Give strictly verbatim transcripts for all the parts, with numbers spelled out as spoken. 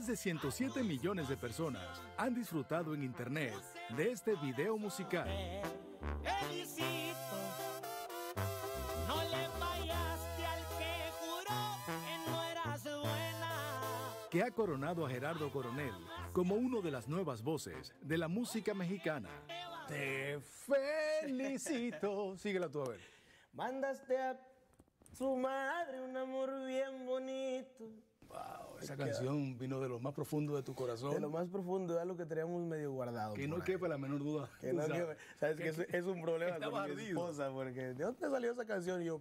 Más de ciento siete millones de personas han disfrutado en internet de este video musical. Que ha coronado a Gerardo Coronel como una de las nuevas voces de la música mexicana. Te felicito. Síguela tú, a ver. Mandaste a su madre un amor bien bonito. Wow, esa Me canción queda. Vino de lo más profundo de tu corazón. De lo más profundo, era lo que teníamos medio guardado. Que no quepa la menor duda. Que no quepa. Sabes que, que, que es un problema con ardido. mi esposa, porque ¿de dónde salió esa canción? Y yo...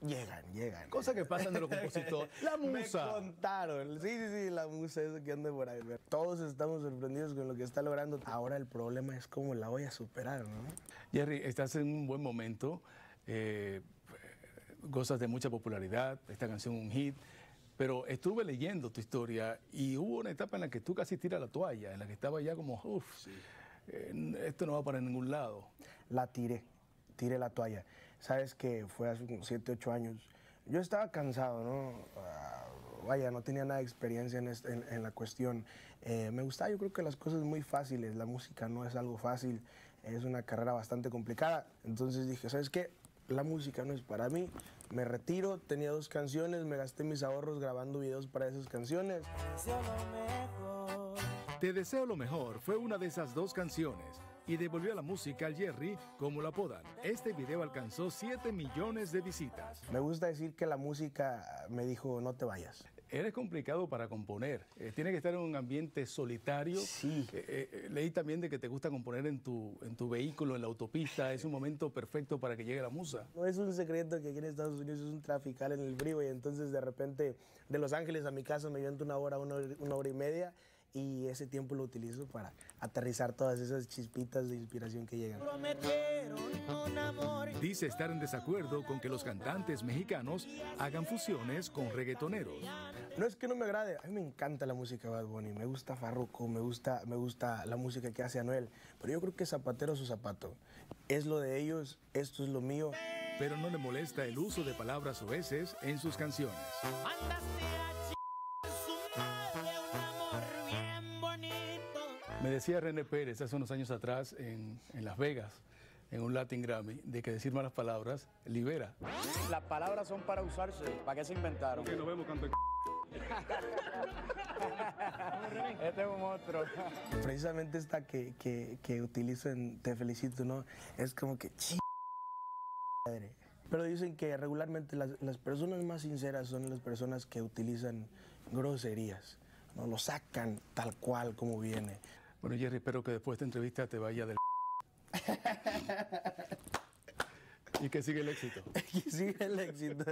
Llegan, llegan. Cosas que pasan de los compositores. La musa. Me contaron. Sí, sí, sí, la musa, eso que anda por ahí. Todos estamos sorprendidos con lo que está logrando. Ahora el problema es cómo la voy a superar, ¿no? Jerry, estás en un buen momento. Eh, gozas de mucha popularidad. Esta canción un hit. Pero estuve leyendo tu historia y hubo una etapa en la que tú casi tiras la toalla, en la que estaba ya como, uff, sí. eh, esto no va para ningún lado. La tiré. Tiré la toalla. Sabes que fue hace siete, ocho años. Yo estaba cansado, ¿no? Uh, vaya, no tenía nada de experiencia en, este, en, en la cuestión. Eh, me gustaba, yo creo que las cosas muy fáciles. La música no es algo fácil. Es una carrera bastante complicada. Entonces dije, ¿sabes qué? La música no es para mí. Me retiro, tenía dos canciones, me gasté mis ahorros grabando videos para esas canciones. Te deseo lo mejor fue una de esas dos canciones y devolvió a la música al Jerry, como lo apodan. Este video alcanzó siete millones de visitas. Me gusta decir que la música me dijo, no te vayas. Eres complicado para componer. Eh, Tienes que estar en un ambiente solitario. Sí. Eh, eh, leí también de que te gusta componer en tu, en tu vehículo, en la autopista. Es un momento perfecto para que llegue la musa. No es un secreto que aquí en Estados Unidos es un trafical en el freeway. Entonces, de repente, de Los Ángeles a mi casa me llevan una hora, una, una hora y media. Y ese tiempo lo utilizo para aterrizar todas esas chispitas de inspiración que llegan. Dice estar en desacuerdo con que los cantantes mexicanos hagan fusiones con reggaetoneros. No es que no me agrade, a mí me encanta la música de Bad Bunny, me gusta Farruko, me gusta, me gusta la música que hace Anuel, pero yo creo que zapatero a su zapato. Es lo de ellos, esto es lo mío. Pero no le molesta el uso de palabras soeces en sus canciones. Me decía René Pérez hace unos años atrás en, en Las Vegas, en un Latin Grammy, de que decir malas palabras libera. Las palabras son para usarse, ¿para qué se inventaron? Que nos vemos cuando... Este es un monstruo. Precisamente esta que, que, que utilizo en Te Felicito, ¿no? Es como que... madre. Pero dicen que regularmente las, las personas más sinceras son las personas que utilizan groserías. No lo sacan tal cual como viene. Bueno, Jerry, espero que después de esta entrevista te vaya del... y que siga el éxito. Que siga el éxito.